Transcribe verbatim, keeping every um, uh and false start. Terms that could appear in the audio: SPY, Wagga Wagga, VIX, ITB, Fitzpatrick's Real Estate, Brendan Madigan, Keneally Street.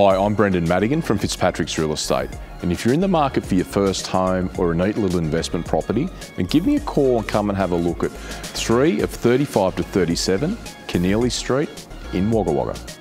Hi, I'm Brendan Madigan from Fitzpatrick's Real Estate, and if you're in the market for your first home or a neat little investment property, then give me a call and come and have a look at three of thirty-five to thirty-seven Keneally Street in Wagga Wagga.